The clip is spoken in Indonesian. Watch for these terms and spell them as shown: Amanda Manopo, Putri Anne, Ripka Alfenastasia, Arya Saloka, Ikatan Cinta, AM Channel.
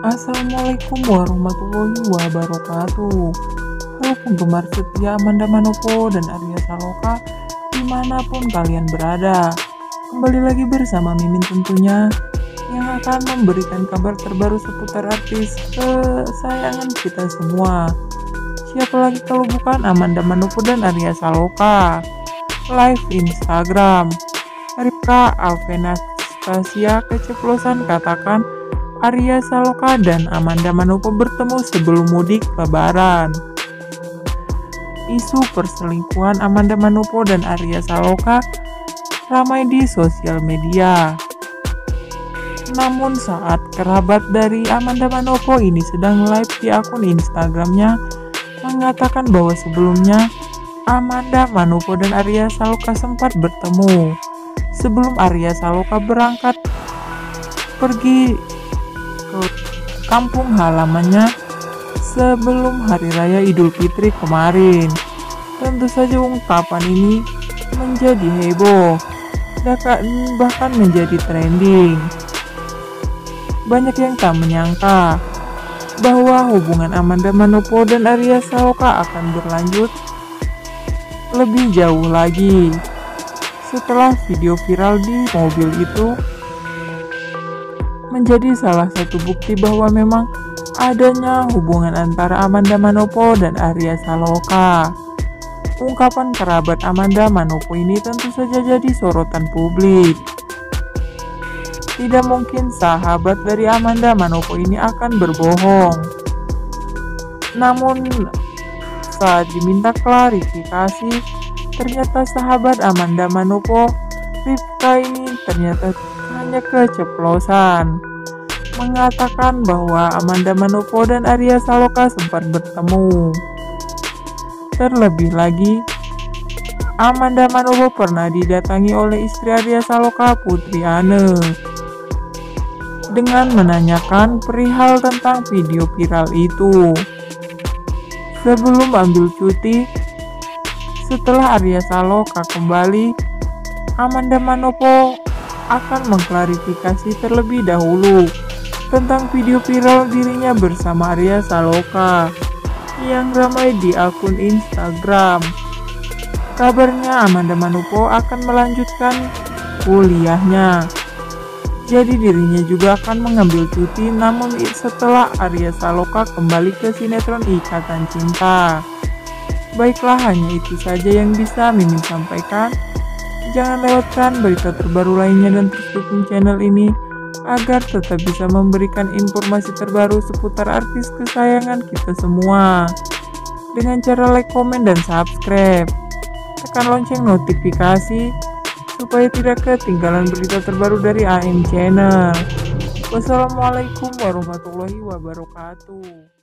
Assalamualaikum warahmatullahi wabarakatuh. Halo penggemar setia Amanda Manopo dan Arya Saloka dimanapun kalian berada. Kembali lagi bersama Mimin tentunya, yang akan memberikan kabar terbaru seputar artis kesayangan kita semua. Siapa lagi kalau bukan Amanda Manopo dan Arya Saloka. Live Instagram Ripka Alfenastasia keceplosan katakan Arya Saloka dan Amanda Manopo bertemu sebelum mudik lebaran. Isu perselingkuhan Amanda Manopo dan Arya Saloka ramai di sosial media. Namun saat kerabat dari Amanda Manopo ini sedang live di akun Instagramnya, mengatakan bahwa sebelumnya Amanda Manopo dan Arya Saloka sempat bertemu sebelum Arya Saloka berangkat pergi ke kampung halamannya sebelum hari raya Idul Fitri kemarin. Tentu saja ungkapan ini menjadi heboh, bahkan menjadi trending. Banyak yang tak menyangka bahwa hubungan Amanda Manopo dan Arya Saloka akan berlanjut lebih jauh lagi setelah video viral di mobil itu menjadi salah satu bukti bahwa memang adanya hubungan antara Amanda Manopo dan Arya Saloka. Ungkapan kerabat Amanda Manopo ini tentu saja jadi sorotan publik. Tidak mungkin sahabat dari Amanda Manopo ini akan berbohong. Namun saat diminta klarifikasi, ternyata sahabat Amanda Manopo, Ripka, ini ternyata keceplosan mengatakan bahwa Amanda Manopo dan Arya Saloka sempat bertemu. Terlebih lagi, Amanda Manopo pernah didatangi oleh istri Arya Saloka, Putri Anne, dengan menanyakan perihal tentang video viral itu. Sebelum ambil cuti, setelah Arya Saloka kembali, Amanda Manopo akan mengklarifikasi terlebih dahulu tentang video viral dirinya bersama Arya Saloka yang ramai di akun Instagram. Kabarnya Amanda Manopo akan melanjutkan kuliahnya, jadi dirinya juga akan mengambil cuti, namun setelah Arya Saloka kembali ke sinetron Ikatan Cinta. Baiklah, hanya itu saja yang bisa Mimin sampaikan. Jangan lewatkan berita terbaru lainnya dan terus dukung channel ini agar tetap bisa memberikan informasi terbaru seputar artis kesayangan kita semua dengan cara like, komen, dan subscribe. Tekan lonceng notifikasi supaya tidak ketinggalan berita terbaru dari AM Channel. Wassalamualaikum warahmatullahi wabarakatuh.